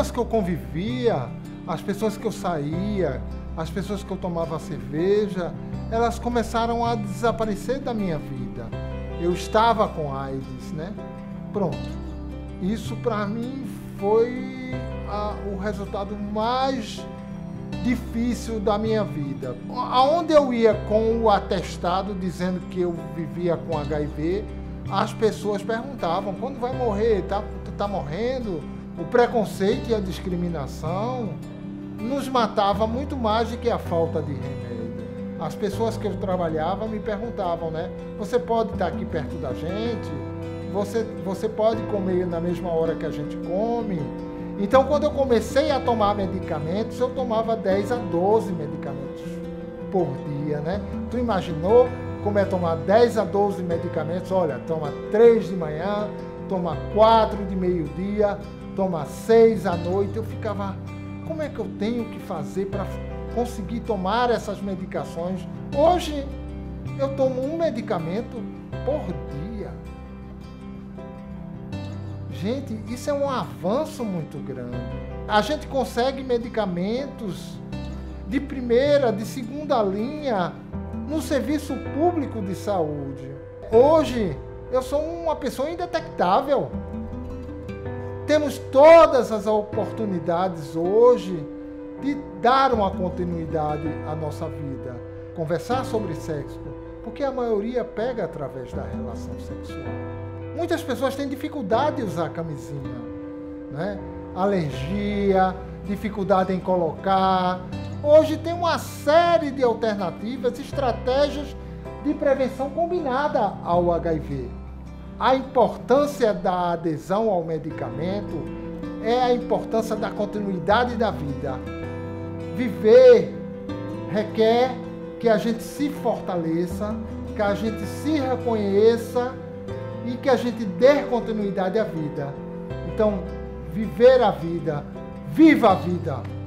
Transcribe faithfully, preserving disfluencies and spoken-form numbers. pessoas que eu convivia, as pessoas que eu saía, as pessoas que eu tomava cerveja, elas começaram a desaparecer da minha vida. Eu estava com AIDS, né? Pronto. Isso para mim foi a, o resultado mais difícil da minha vida. Aonde eu ia com o atestado dizendo que eu vivia com H I V, as pessoas perguntavam: quando vai morrer? Tá, tu tá morrendo? O preconceito e a discriminação nos matava muito mais do que a falta de remédio. As pessoas que eu trabalhava me perguntavam, né? Você pode estar aqui perto da gente? Você, você pode comer na mesma hora que a gente come? Então, quando eu comecei a tomar medicamentos, eu tomava dez a doze medicamentos por dia, né? Tu imaginou como é tomar dez a doze medicamentos? Olha, toma três de manhã, toma quatro de meio-dia, toma seis à noite. Eu ficava, como é que eu tenho que fazer para conseguir tomar essas medicações? Hoje, eu tomo um medicamento por dia. Gente, isso é um avanço muito grande. A gente consegue medicamentos de primeira, de segunda linha, no serviço público de saúde. Hoje, eu sou uma pessoa indetectável. Temos todas as oportunidades hoje de dar uma continuidade à nossa vida. Conversar sobre sexo, porque a maioria pega através da relação sexual. Muitas pessoas têm dificuldade de usar camisinha, né? Alergia, dificuldade em colocar. Hoje tem uma série de alternativas, estratégias de prevenção combinada ao H I V. A importância da adesão ao medicamento é a importância da continuidade da vida. Viver requer que a gente se fortaleça, que a gente se reconheça e que a gente dê continuidade à vida. Então, viver a vida, viva a vida!